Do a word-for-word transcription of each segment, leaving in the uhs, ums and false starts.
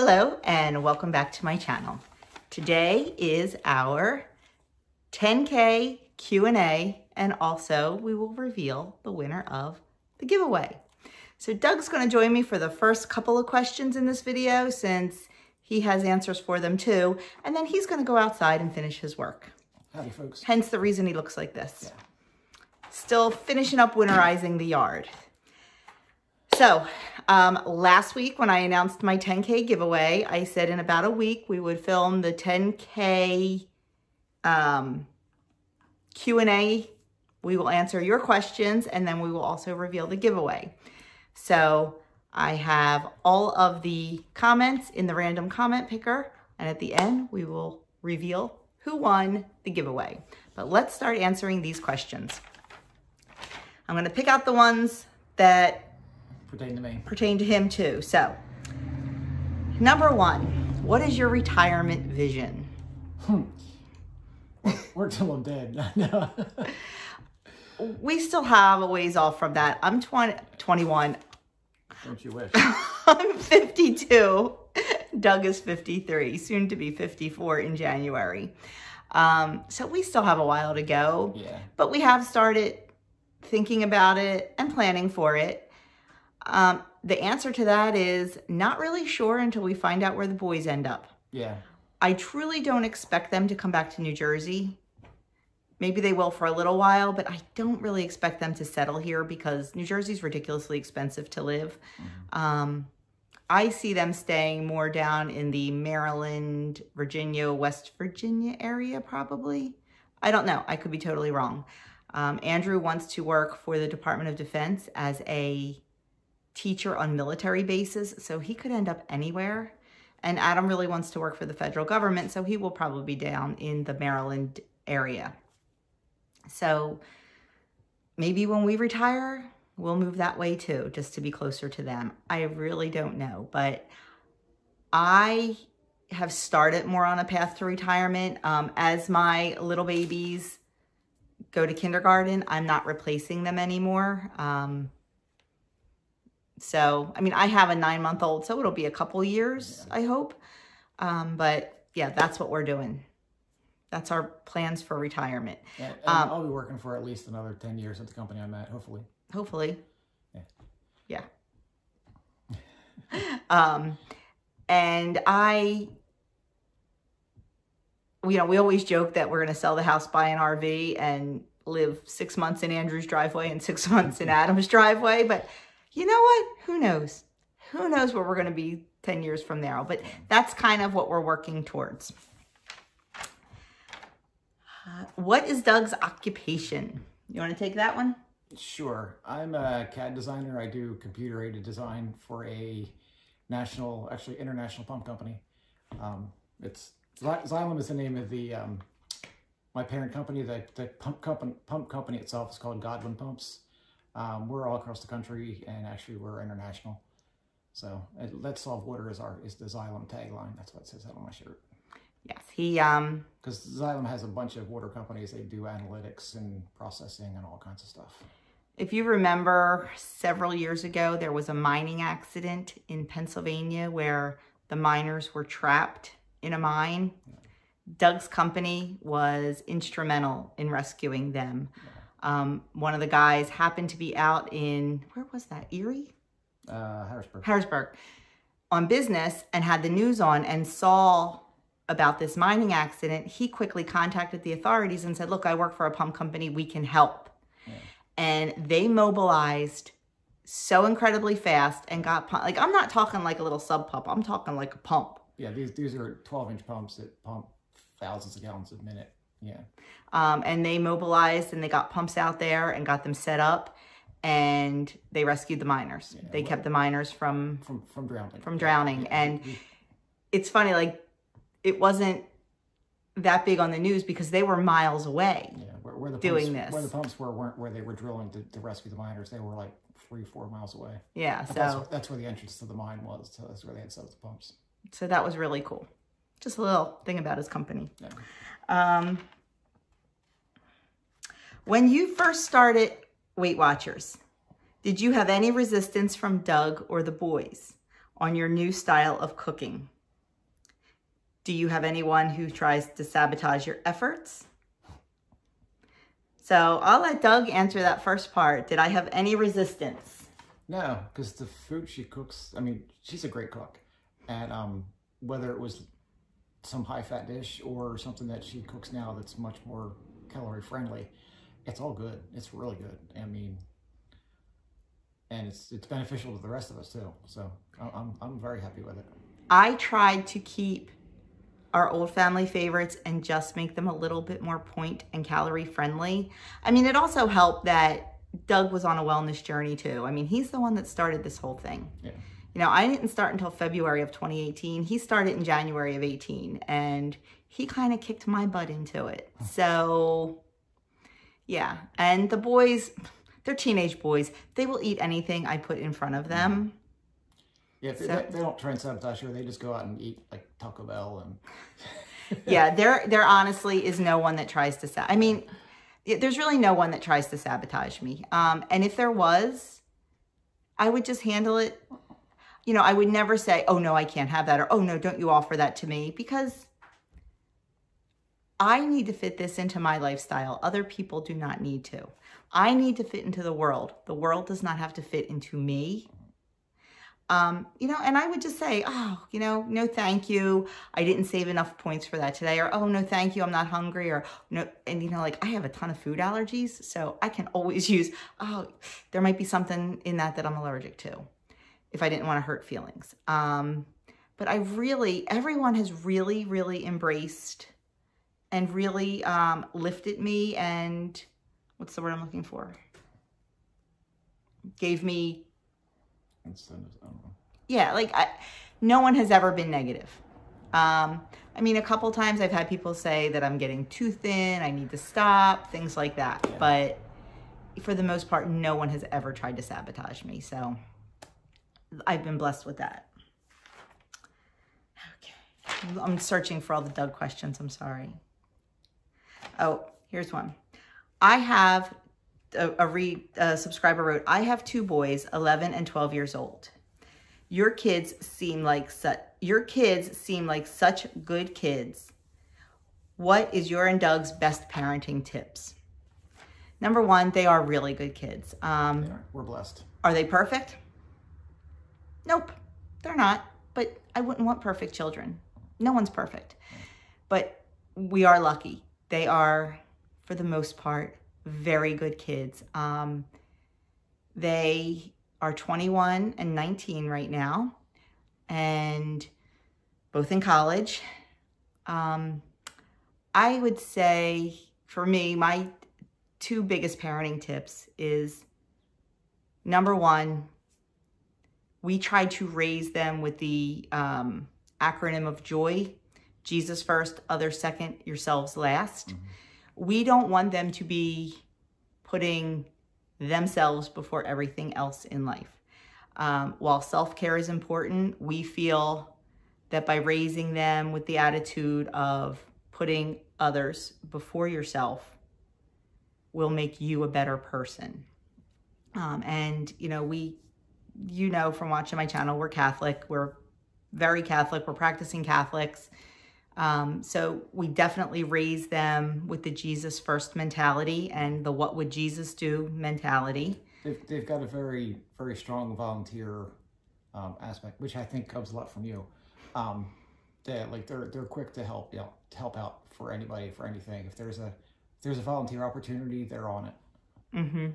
Hello and welcome back to my channel. Today is our ten K Q and A, and also we will reveal the winner of the giveaway. So Doug's going to join me for the first couple of questions in this video since he has answers for them too, and then he's going to go outside and finish his work. Howdy folks. Hence the reason he looks like this. Yeah. Still finishing up winterizing the yard. So um, last week when I announced my ten K giveaway, I said in about a week we would film the ten K um, Q and A. We will answer your questions and then we will also reveal the giveaway. So I have all of the comments in the random comment picker, and at the end we will reveal who won the giveaway. But let's start answering these questions. I'm going to pick out the ones that pertain to me. Pertain to him too. So, number one, what is your retirement vision? Hmm. Work till I'm dead. No. We still have a ways off from that. I'm twenty, twenty-one. Don't you wish? I'm fifty-two. Doug is fifty-three, soon to be fifty-four in January. Um, so we still have a while to go. Yeah. But we have started thinking about it and planning for it. Um, the answer to that is not really sure until we find out where the boys end up. Yeah. I truly don't expect them to come back to New Jersey. Maybe they will for a little while, but I don't really expect them to settle here because New Jersey's ridiculously expensive to live. Mm-hmm. Um, I see them staying more down in the Maryland, Virginia, West Virginia area probably. I don't know. I could be totally wrong. Um, Andrew wants to work for the Department of Defense as a teacher on military bases, so he could end up anywhere. And Adam really wants to work for the federal government, so he will probably be down in the Maryland area. So maybe when we retire, we'll move that way too, just to be closer to them. I really don't know, but I have started more on a path to retirement. Um, as my little babies go to kindergarten, I'm not replacing them anymore. Um, So, I mean, I have a nine-month-old, so it'll be a couple years, yeah. I hope. Um, but, yeah, that's what we're doing. That's our plans for retirement. Yeah, um, I'll be working for at least another ten years at the company I'm at, hopefully. Hopefully. Yeah. Yeah. um, and I, you know, we always joke that we're going to sell the house, buy an R V, and live six months in Andrew's driveway and six months in Adam's driveway, but... You know what? Who knows? Who knows where we're going to be ten years from now? But that's kind of what we're working towards. Uh, what is Doug's occupation? You want to take that one? Sure. I'm a C A D designer. I do computer-aided design for a national, actually international pump company. Um, it's Xylem is the name of the um, my parent company. The, the pump company, pump company itself is called Godwin Pumps. Um, we're all across the country, and actually we're international. So uh, Let's Solve Water is our is the Xylem tagline. That's what it says on my shirt. Yes, he um because Xylem has a bunch of water companies. They do analytics and processing and all kinds of stuff. If you remember, several years ago there was a mining accident in Pennsylvania where the miners were trapped in a mine. Yeah. Doug's company was instrumental in rescuing them. Yeah. Um, one of the guys happened to be out in, where was that, Erie? Uh, Harrisburg. Harrisburg, on business, and had the news on and saw about this mining accident. He quickly contacted the authorities and said, look, I work for a pump company. We can help. Yeah. And they mobilized so incredibly fast and got, like, I'm not talking like a little sub pump. I'm talking like a pump. Yeah, these, these are twelve inch pumps that pump thousands of gallons a minute. Yeah. Um, and they mobilized and they got pumps out there and got them set up, and they rescued the miners. Yeah, they well, kept the miners from, from, from drowning, from drowning. Yeah. And it's funny, like it wasn't that big on the news because they were miles away. Yeah. Where, where the doing pumps, this. Where the pumps were, weren't where they were drilling to, to rescue the miners. They were like three, four miles away. Yeah. But so that's, that's where the entrance to the mine was. So that's where they had set up the pumps. So that was really cool. Just a little thing about his company. Yeah. Um, when you first started Weight Watchers, did you have any resistance from Doug or the boys? on your new style of cooking? Do you have anyone who tries to sabotage your efforts? So I'll let Doug answer that first part. Did I have any resistance? No, because the food she cooks, I mean, she's a great cook. And um, whether it was some high-fat dish or something that she cooks now that's much more calorie-friendly, it's all good. It's really good. I mean, and it's it's beneficial to the rest of us too. So I'm, I'm very happy with it. I tried to keep our old family favorites and just make them a little bit more point and calorie friendly. I mean, it also helped that Doug was on a wellness journey too. I mean, he's the one that started this whole thing. Yeah. You know, I didn't start until February of twenty eighteen. He started in January of eighteen, and he kind of kicked my butt into it. So yeah, and the boys, they're teenage boys. They will eat anything I put in front of them. Yeah, they, so, they don't try and sabotage you. They just go out and eat like Taco Bell and. Yeah, there, there honestly is no one that tries to. Sa I mean, there's really no one that tries to sabotage me. Um, and if there was, I would just handle it. You know, I would never say, "Oh no, I can't have that," or "Oh no, don't you offer that to me," because I need to fit this into my lifestyle. Other people do not need to. I need to fit into the world. The world does not have to fit into me. Um, you know, and I would just say, oh, you know, no, thank you. I didn't save enough points for that today. Or, oh, no, thank you. I'm not hungry. Or no. And, you know, like I have a ton of food allergies, so I can always use, oh, there might be something in that that I'm allergic to if I didn't want to hurt feelings. Um, but I really, everyone has really, really embraced and really um, lifted me. And what's the word I'm looking for? Gave me. Yeah, like I, no one has ever been negative. Um, I mean, a couple times I've had people say that I'm getting too thin, I need to stop, things like that. Yeah. But for the most part, no one has ever tried to sabotage me. So I've been blessed with that. Okay. I'm searching for all the Doug questions. I'm sorry. Oh, here's one. I have... A, a, re, a subscriber wrote, I have two boys, eleven and twelve years old. Your kids seem like such, your kids seem like such good kids. What is your and Doug's best parenting tips? Number one, they are really good kids. Um, they are. We're blessed. Are they perfect? Nope, they're not. But I wouldn't want perfect children. No one's perfect. But we are lucky. They are, for the most part, very good kids. Um, they are twenty-one and nineteen right now, and both in college. Um, I would say for me, my two biggest parenting tips is, number one, we try to raise them with the um, acronym of joy, Jesus first, others second, yourselves last. Mm-hmm. We don't want them to be putting themselves before everything else in life. Um, while self-care is important, we feel that by raising them with the attitude of putting others before yourself will make you a better person. Um, and, you know, we, you know, from watching my channel, we're Catholic. We're very Catholic. We're practicing Catholics. Um, so we definitely raise them with the Jesus first mentality and the what would Jesus do mentality. They've, they've got a very, very strong volunteer um, aspect, which I think comes a lot from you. Um, they're, like they're, they're quick to help, you know, to help out for anybody, for anything. If there's a, if there's a volunteer opportunity, they're on it. Mm-hmm.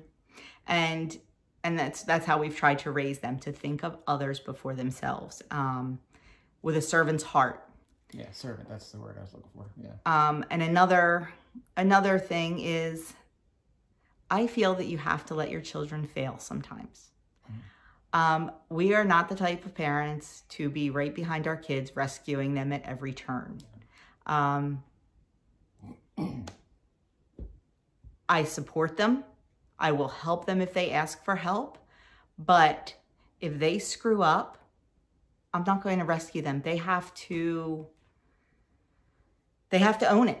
And, and that's, that's how we've tried to raise them, to think of others before themselves, um, with a servant's heart. Yeah, servant, that's the word I was looking for, yeah. Um, and another, another thing is, I feel that you have to let your children fail sometimes. Mm-hmm. Um, we are not the type of parents to be right behind our kids, rescuing them at every turn. Um, I support them. I will help them if they ask for help. But if they screw up, I'm not going to rescue them. They have to... They have to own it.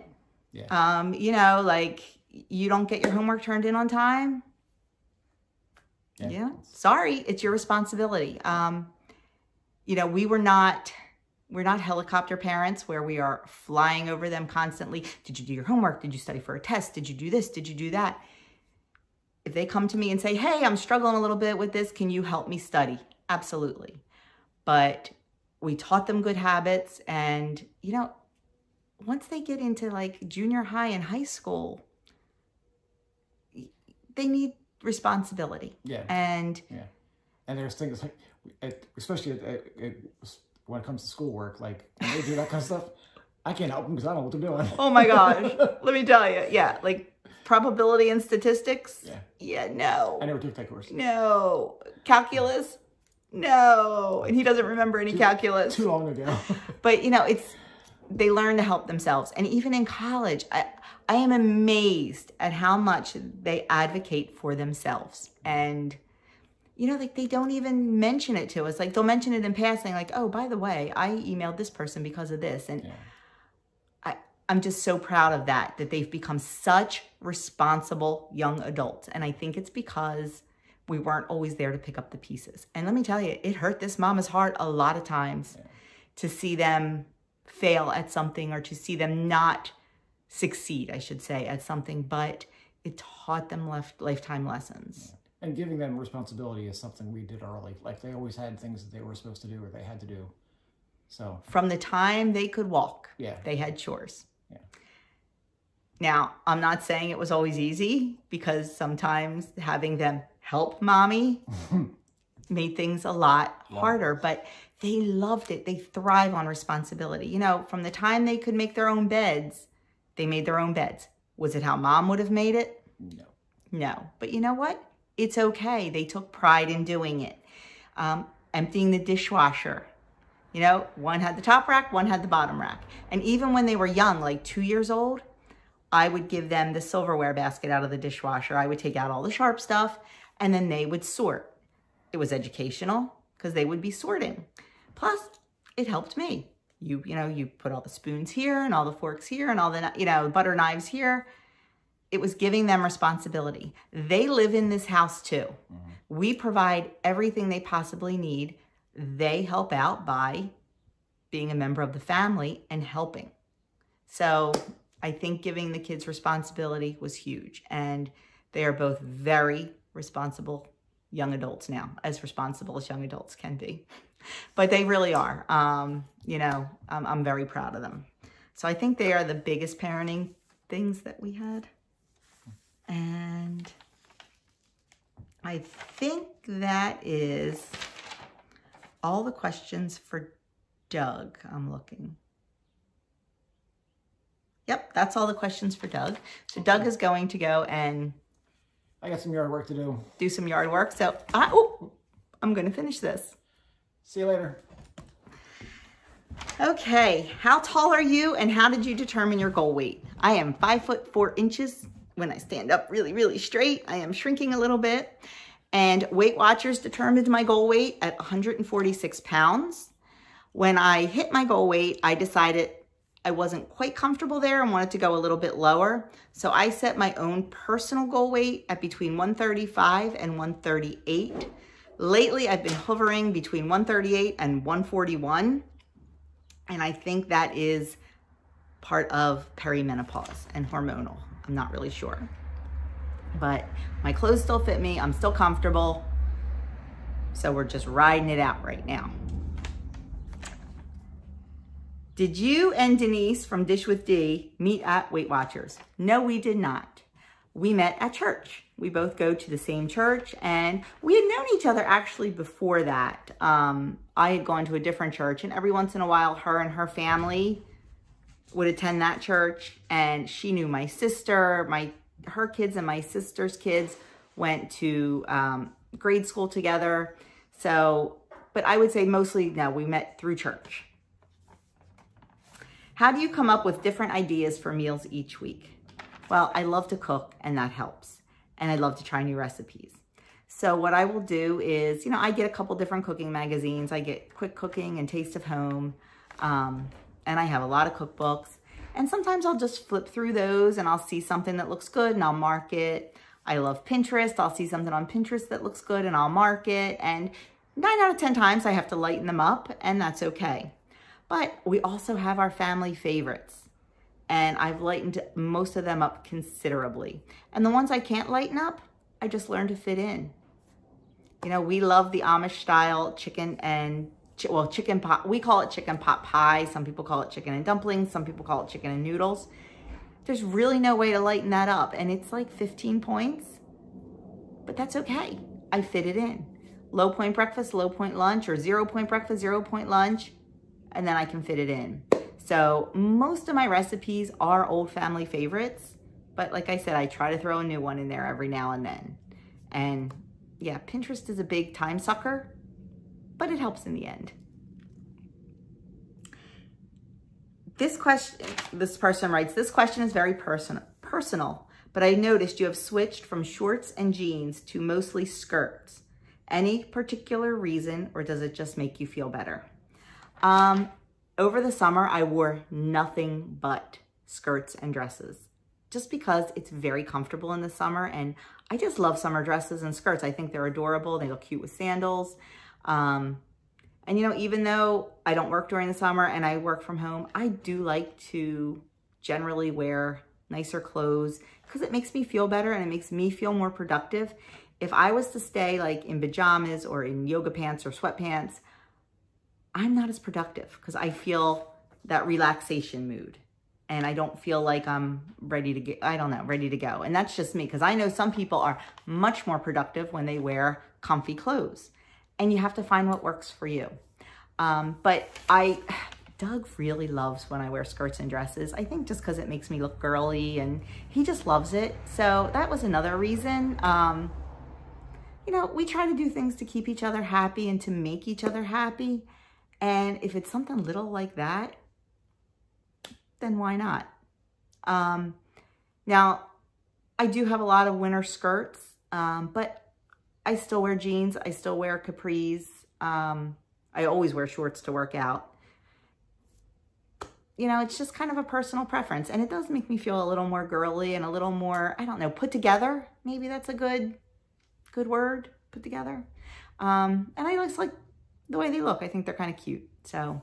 Yeah. Um, you know, like, you don't get your homework turned in on time. Yeah. yeah. Sorry, it's your responsibility. Um, you know, we were not, we're not helicopter parents where we are flying over them constantly. Did you do your homework? Did you study for a test? Did you do this? Did you do that? If they come to me and say, hey, I'm struggling a little bit with this, can you help me study? Absolutely. But we taught them good habits. And, you know, once they get into like junior high and high school, they need responsibility. Yeah. And, yeah. And there's things like, at, especially at, at, at, when it comes to schoolwork, like when they do that kind of stuff, I can't help them because I don't know what they're doing. Oh my gosh. Let me tell you. Yeah. Like probability and statistics. Yeah. Yeah. No. I never took that course. No. Calculus. No. And he doesn't remember any too, calculus. Too long ago. But you know, it's, they learn to help themselves. And even in college, I, I am amazed at how much they advocate for themselves. And you know, like they don't even mention it to us. Like they'll mention it in passing, like, oh, by the way, I emailed this person because of this. And yeah. I, I'm just so proud of that, that they've become such responsible young adults. And I think it's because we weren't always there to pick up the pieces. And let me tell you, it hurt this mama's heart a lot of times yeah. to see them fail at something or to see them not succeed, I should say, at something. But it taught them left lifetime lessons. Yeah. And giving them responsibility is something we did early. Like they always had things that they were supposed to do or they had to do. So from the time they could walk, yeah. they had chores. Yeah. Now, I'm not saying it was always easy because sometimes having them help mommy made things a lot yeah. harder, but they loved it. They thrive on responsibility. You know, from the time they could make their own beds, they made their own beds. Was it how mom would have made it? No. No. But you know what? It's okay. They took pride in doing it. Um, emptying the dishwasher. You know, one had the top rack, one had the bottom rack. And even when they were young, like two years old, I would give them the silverware basket out of the dishwasher. I would take out all the sharp stuff and then they would sort. It was educational because they would be sorting. Plus, it helped me. You, you know, you put all the spoons here and all the forks here and all the, you know, butter knives here. It was giving them responsibility. They live in this house too. Mm-hmm. We provide everything they possibly need. They help out by being a member of the family and helping. So I think giving the kids responsibility was huge. And they are both very responsible young adults now, as responsible as young adults can be. But they really are. Um, you know, I'm, I'm very proud of them. So I think they are the biggest parenting things that we had. And I think that is all the questions for Doug. I'm looking. Yep, that's all the questions for Doug. So okay. Doug is going to go and... I got some yard work to do. Do some yard work. So I, oh, I'm going to finish this. See you later. Okay. How tall are you and how did you determine your goal weight? I am five foot four inches. When I stand up really, really straight, I am shrinking a little bit. And Weight Watchers determined my goal weight at one hundred forty-six pounds. When I hit my goal weight, I decided I wasn't quite comfortable there and wanted to go a little bit lower. So I set my own personal goal weight at between one thirty-five and one thirty-eight. Lately, I've been hovering between one thirty-eight and one forty-one. And I think that is part of perimenopause and hormonal. I'm not really sure, but my clothes still fit me. I'm still comfortable. So we're just riding it out right now. Did you and Denise from Dish with D meet at Weight Watchers? No, we did not. We met at church. We both go to the same church and we had known each other actually before that. Um, I had gone to a different church and every once in a while, her and her family would attend that church, and she knew my sister, my her kids and my sister's kids went to um, grade school together. So, but I would say mostly, no, we met through church. How do you come up with different ideas for meals each week? Well, I love to cook and that helps. And I love to try new recipes. So what I will do is, you know, I get a couple different cooking magazines. I get Quick Cooking and Taste of Home. Um, And I have a lot of cookbooks. And sometimes I'll just flip through those and I'll see something that looks good and I'll mark it. I love Pinterest. I'll see something on Pinterest that looks good and I'll mark it. And nine out of ten times I have to lighten them up, and that's okay. But we also have our family favorites, and I've lightened most of them up considerably. And the ones I can't lighten up, I just learn to fit in. You know, we love the Amish style chicken and, well, chicken pot, we call it chicken pot pie. Some people call it chicken and dumplings. Some people call it chicken and noodles. There's really no way to lighten that up. And it's like fifteen points, but that's okay. I fit it in. Low point breakfast, low point lunch, or zero point breakfast, zero point lunch, and then I can fit it in. So most of my recipes are old family favorites, but like I said, I try to throw a new one in there every now and then. And yeah, Pinterest is a big time sucker, but it helps in the end. This question, this person writes, this question is very person, personal, but I noticed you have switched from shorts and jeans to mostly skirts. Any particular reason, or does it just make you feel better? Um, over the summer, I wore nothing but skirts and dresses just because it's very comfortable in the summer. And I just love summer dresses and skirts. I think they're adorable. They look cute with sandals. Um, and, you know, even though I don't work during the summer and I work from home, I do like to generally wear nicer clothes because it makes me feel better and it makes me feel more productive. If I was to stay like in pajamas or in yoga pants or sweatpants, I'm not as productive because I feel that relaxation mood and I don't feel like I'm ready to get, I don't know, ready to go. And that's just me, because I know some people are much more productive when they wear comfy clothes, and you have to find what works for you. Um, but I, Doug really loves when I wear skirts and dresses. I think just because it makes me look girly and he just loves it. So that was another reason. Um, You know, we try to do things to keep each other happy and to make each other happy. And if it's something little like that, then why not? Um, now, I do have a lot of winter skirts, um, but I still wear jeans. I still wear capris. Um, I always wear shorts to work out. You know, it's just kind of a personal preference. And it does make me feel a little more girly and a little more, I don't know, put together. Maybe that's a good... good word, put together. Um, and I just like the way they look. I think they're kind of cute. So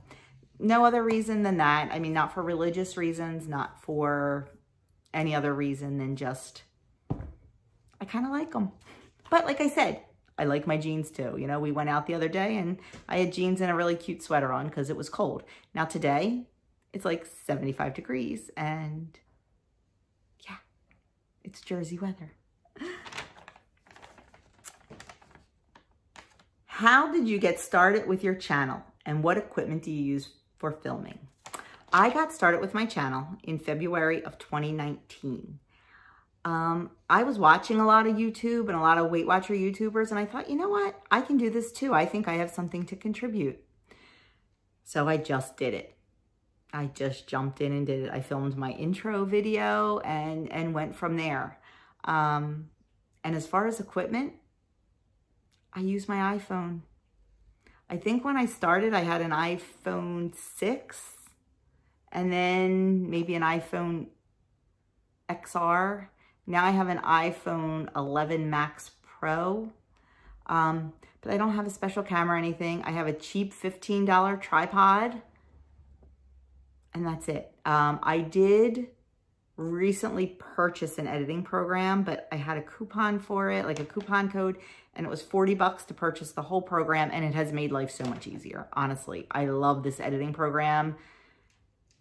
no other reason than that. I mean, not for religious reasons, not for any other reason than just, I kind of like them. But like I said, I like my jeans too. You know, we went out the other day and I had jeans and a really cute sweater on because it was cold. Now today it's like seventy-five degrees and yeah, it's Jersey weather. How did you get started with your channel and what equipment do you use for filming? I got started with my channel in February of twenty nineteen. Um, I was watching a lot of YouTube and a lot of Weight Watcher YouTubers, and I thought, you know what? I can do this too. I think I have something to contribute. So I just did it. I just jumped in and did it. I filmed my intro video and, and went from there. Um, and as far as equipment, I use my iPhone. I think when I started, I had an iPhone six and then maybe an iPhone X R. Now I have an iPhone eleven Max Pro, um, but I don't have a special camera or anything. I have a cheap fifteen dollar tripod and that's it. Um, I did recently purchased an editing program, but I had a coupon for it, like a coupon code, and it was forty bucks to purchase the whole program, and it has made life so much easier. Honestly, I love this editing program.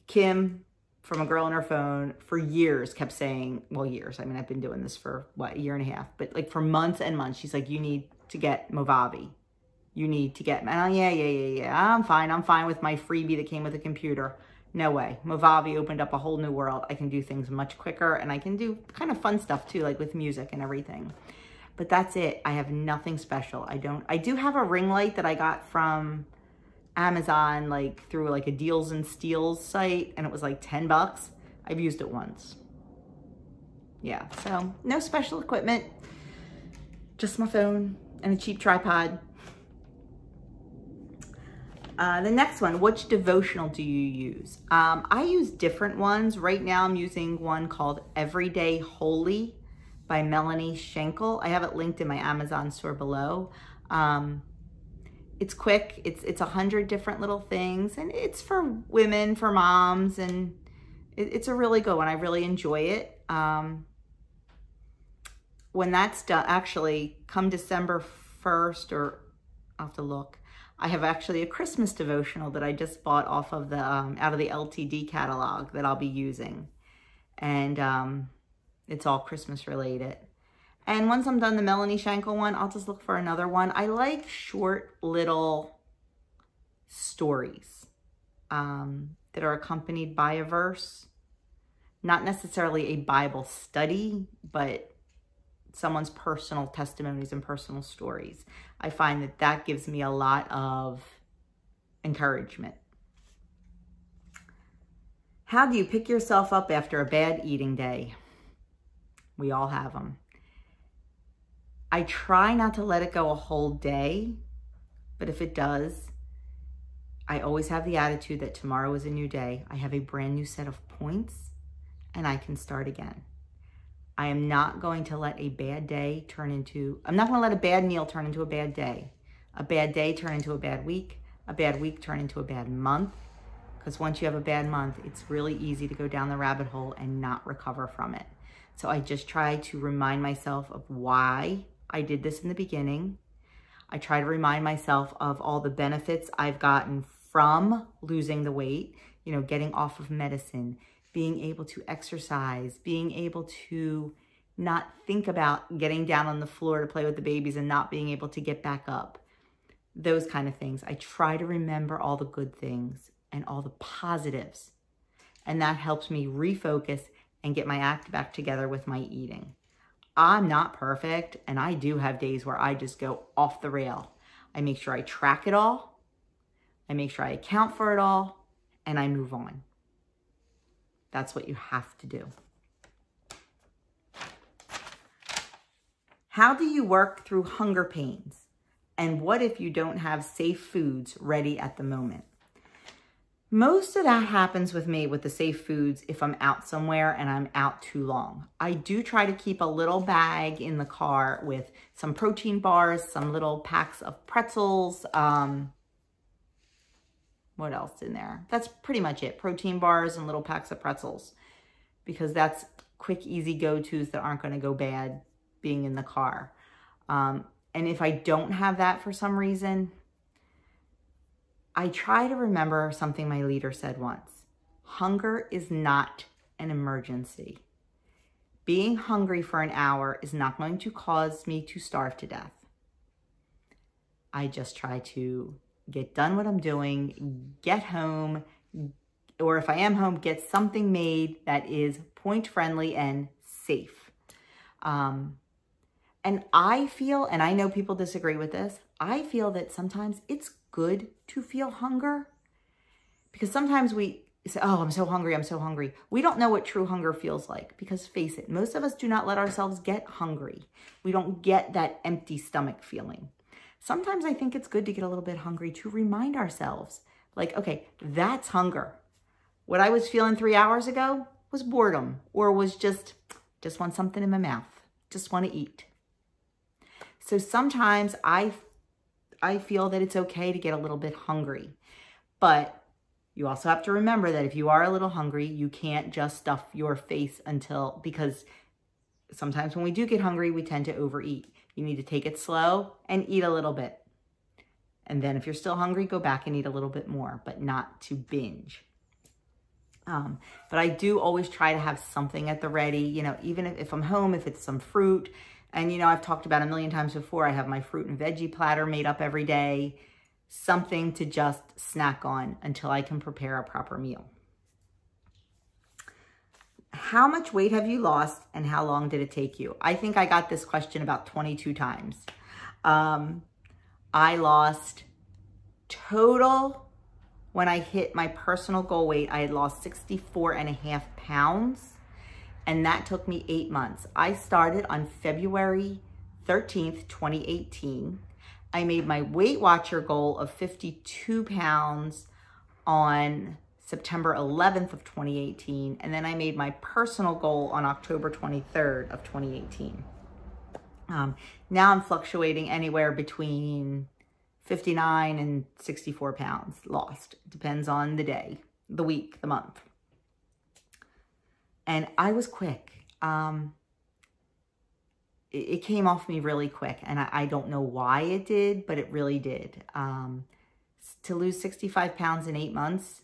Kim, from A Girl on Her Phone, for years kept saying, well, years, I mean, I've been doing this for, what, a year and a half, but like for months and months, she's like, you need to get Movavi. You need to get, and I'm, yeah, yeah, yeah, yeah, I'm fine. I'm fine with my freebie that came with a computer. No way. Movavi opened up a whole new world. I can do things much quicker and I can do kind of fun stuff too, like with music and everything. But that's it. I have nothing special. I don't, I do have a ring light that I got from Amazon, like through like a deals and steals site, and it was like ten bucks. I've used it once. Yeah. So no special equipment, just my phone and a cheap tripod. Uh, the next one, which devotional do you use? Um, I use different ones. Right now I'm using one called Everyday Holy by Melanie Shankle. I have it linked in my Amazon store below. Um, it's quick. It's it's a hundred different little things, and it's for women, for moms, and it, it's a really good one. I really enjoy it. Um, when that's done, actually, come December first, or I'll have to look. I have actually a Christmas devotional that I just bought off of the um, out of the L T D catalog that I'll be using, and um, it's all Christmas related. And once I'm done the Melanie Shankle one, I'll just look for another one. I like short little stories um, that are accompanied by a verse. Not necessarily a Bible study, but someone's personal testimonies and personal stories. I find that that gives me a lot of encouragement. How do you pick yourself up after a bad eating day? We all have them. I try not to let it go a whole day, but if it does, I always have the attitude that tomorrow is a new day. I have a brand new set of points and I can start again. I am not going to let a bad day turn into, I'm not going to let a bad meal turn into a bad day. A bad day turn into a bad week. A bad week turn into a bad month. Because once you have a bad month, it's really easy to go down the rabbit hole and not recover from it. So I just try to remind myself of why I did this in the beginning. I try to remind myself of all the benefits I've gotten from losing the weight, you know, getting off of medicine, being able to exercise, being able to not think about getting down on the floor to play with the babies and not being able to get back up. Those kind of things. I try to remember all the good things and all the positives. And that helps me refocus and get my act back together with my eating. I'm not perfect, and I do have days where I just go off the rail. I make sure I track it all. I make sure I account for it all, and I move on. That's what you have to do. How do you work through hunger pains? And what if you don't have safe foods ready at the moment? Most of that happens with me with the safe foods if I'm out somewhere and I'm out too long. I do try to keep a little bag in the car with some protein bars, some little packs of pretzels. Um, what else in there? That's pretty much it. Protein bars and little packs of pretzels, because that's quick, easy go-tos that aren't going to go bad being in the car. Um, and if I don't have that for some reason, I try to remember something my leader said once. Hunger is not an emergency. Being hungry for an hour is not going to cause me to starve to death. I just try to get done what I'm doing, get home, or if I am home, get something made that is point-friendly and safe. Um, and I feel, and I know people disagree with this, I feel that sometimes it's good to feel hunger, because sometimes we say, oh, I'm so hungry, I'm so hungry. We don't know what true hunger feels like, because face it, most of us do not let ourselves get hungry. We don't get that empty stomach feeling. Sometimes I think it's good to get a little bit hungry to remind ourselves, like, okay, that's hunger. What I was feeling three hours ago was boredom, or was just, just want something in my mouth, just want to eat. So sometimes I I feel that it's okay to get a little bit hungry, but you also have to remember that if you are a little hungry, you can't just stuff your face until, because sometimes when we do get hungry, we tend to overeat. You need to take it slow and eat a little bit. And then if you're still hungry, go back and eat a little bit more, but not to binge. Um, but I do always try to have something at the ready, you know, even if, if I'm home, if it's some fruit. And, you know, I've talked about a million times before, I have my fruit and veggie platter made up every day, something to just snack on until I can prepare a proper meal. How much weight have you lost and how long did it take you? I think I got this question about twenty-two times. Um, I lost total, when I hit my personal goal weight, I had lost sixty-four and a half pounds. And that took me eight months. I started on February thirteenth, twenty eighteen. I made my Weight Watcher goal of fifty-two pounds on September eleventh of twenty eighteen. And then I made my personal goal on October twenty-third of twenty eighteen. Um, now I'm fluctuating anywhere between fifty-nine and sixty-four pounds lost. Depends on the day, the week, the month. And I was quick. Um, it, it came off me really quick, and I, I don't know why it did, but it really did. Um, to lose sixty-five pounds in eight months.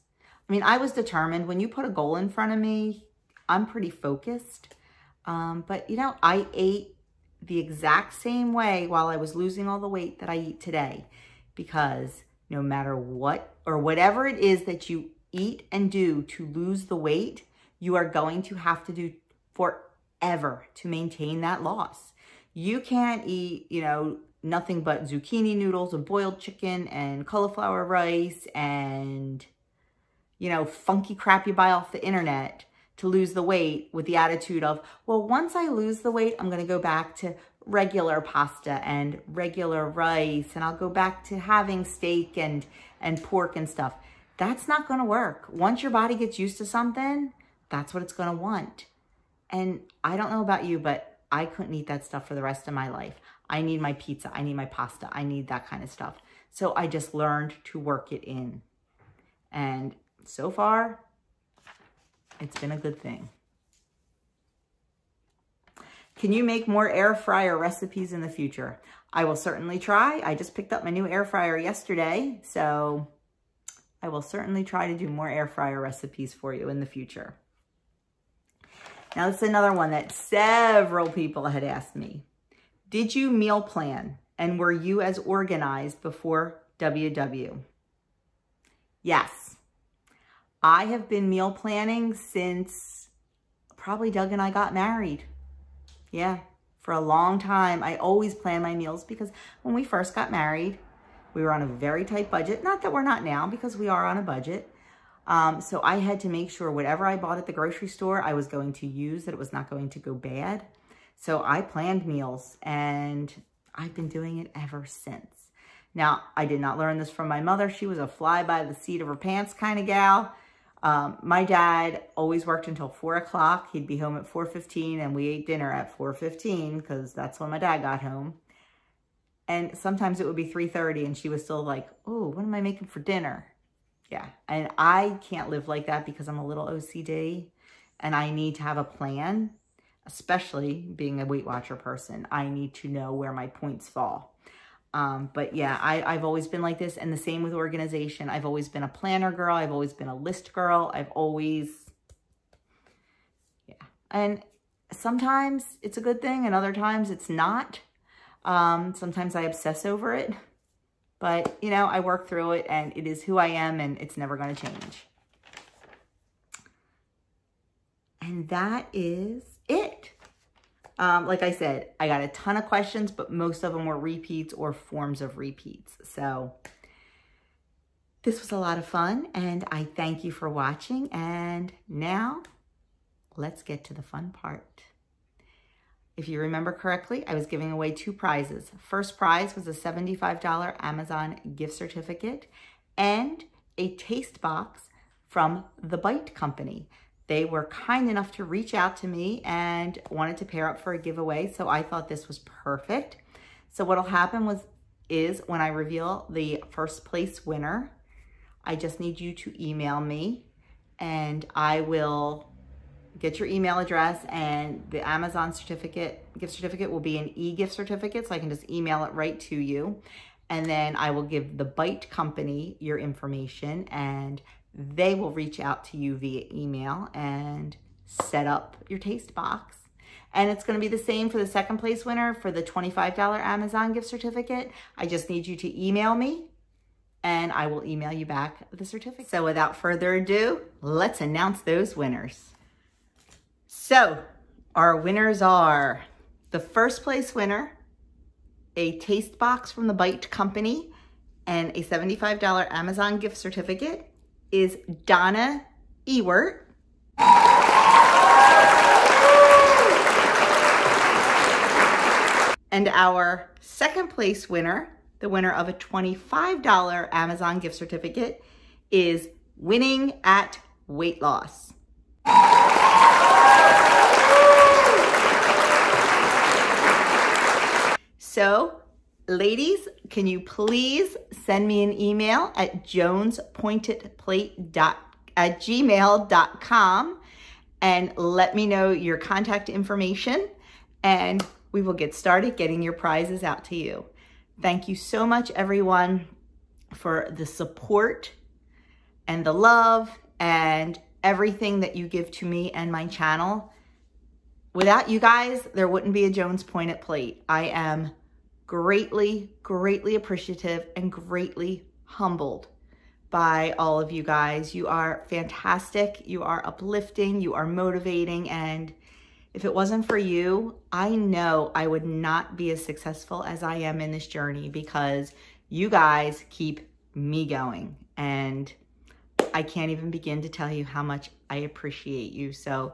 I mean, I was determined. When you put a goal in front of me, I'm pretty focused. Um, but you know, I ate the exact same way while I was losing all the weight that I eat today, because no matter what or whatever it is that you eat and do to lose the weight, you are going to have to do forever to maintain that loss. You can't eat, you know, nothing but zucchini noodles and boiled chicken and cauliflower rice and, you know, funky crap you buy off the internet to lose the weight with the attitude of, well, once I lose the weight, I'm going to go back to regular pasta and regular rice, and I'll go back to having steak and, and pork and stuff. That's not going to work. Once your body gets used to something, that's what it's going to want. And I don't know about you, but I couldn't eat that stuff for the rest of my life. I need my pizza. I need my pasta. I need that kind of stuff. So I just learned to work it in. And so far, it's been a good thing. Can you make more air fryer recipes in the future? I will certainly try. I just picked up my new air fryer yesterday, so I will certainly try to do more air fryer recipes for you in the future. Now, this is another one that several people had asked me. Did you meal plan, and were you as organized before W W? Yes. I have been meal planning since probably Doug and I got married. Yeah, for a long time. I always plan my meals, because when we first got married, we were on a very tight budget. Not that we're not now, because we are on a budget. Um, so I had to make sure whatever I bought at the grocery store, I was going to use, that it was not going to go bad. So I planned meals, and I've been doing it ever since. Now, I did not learn this from my mother. She was a fly by the seat of her pants kind of gal. Um, my dad always worked until four o'clock. He'd be home at four fifteen, and we ate dinner at four fifteen, because that's when my dad got home. And sometimes it would be three thirty, and she was still like, oh, what am I making for dinner? Yeah, and I can't live like that, because I'm a little O C D, and I need to have a plan, especially being a Weight Watcher person. I need to know where my points fall. Um, but yeah, I, I've always been like this, and the same with organization. I've always been a planner girl. I've always been a list girl. I've always, yeah. And sometimes it's a good thing, and other times it's not. Um, sometimes I obsess over it. But, you know, I work through it, and it is who I am, and it's never going to change. And that is it. Um, like I said, I got a ton of questions, but most of them were repeats or forms of repeats. So this was a lot of fun, and I thank you for watching. And now let's get to the fun part. If you remember correctly, I was giving away two prizes. First prize was a seventy-five dollar Amazon gift certificate and a taste box from The Bite Company. They were kind enough to reach out to me and wanted to pair up for a giveaway, so I thought this was perfect. So what'll happen was, is when I reveal the first place winner, I just need you to email me, and I will get your email address, and the Amazon certificate, gift certificate will be an e-gift certificate, so I can just email it right to you. And then I will give The Bite Company your information, and they will reach out to you via email and set up your taste box. And it's going to be the same for the second place winner for the twenty-five dollar Amazon gift certificate. I just need you to email me, and I will email you back the certificate. So without further ado, let's announce those winners. So our winners are the first place winner, a taste box from The Bite Company, and a seventy-five dollar Amazon gift certificate is Donna Ewert. And our second place winner, the winner of a twenty-five dollar Amazon gift certificate, is Winning at Weight Loss. So ladies, can you please send me an email at joanspointedplate at gmail dot com and let me know your contact information, and we will get started getting your prizes out to you. Thank you so much, everyone, for the support and the love and everything that you give to me and my channel. Without you guys, there wouldn't be a Joan's Pointed Plate. I am greatly, greatly appreciative and greatly humbled by all of you guys. You are fantastic. You are uplifting. You are motivating. And if it wasn't for you, I know I would not be as successful as I am in this journey, because you guys keep me going. And I can't even begin to tell you how much I appreciate you. So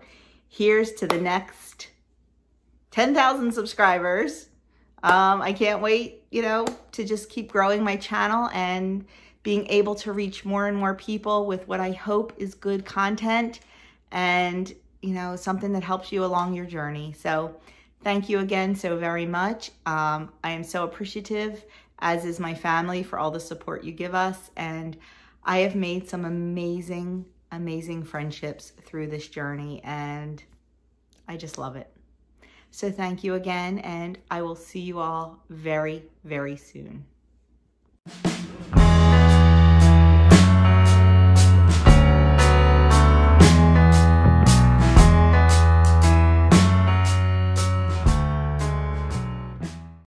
here's to the next ten thousand subscribers. Um, I can't wait, you know, to just keep growing my channel and being able to reach more and more people with what I hope is good content and, you know, something that helps you along your journey. So thank you again so very much. Um, I am so appreciative, as is my family, for all the support you give us. And I have made some amazing, amazing friendships through this journey, and I just love it. So thank you again, and I will see you all very, very soon.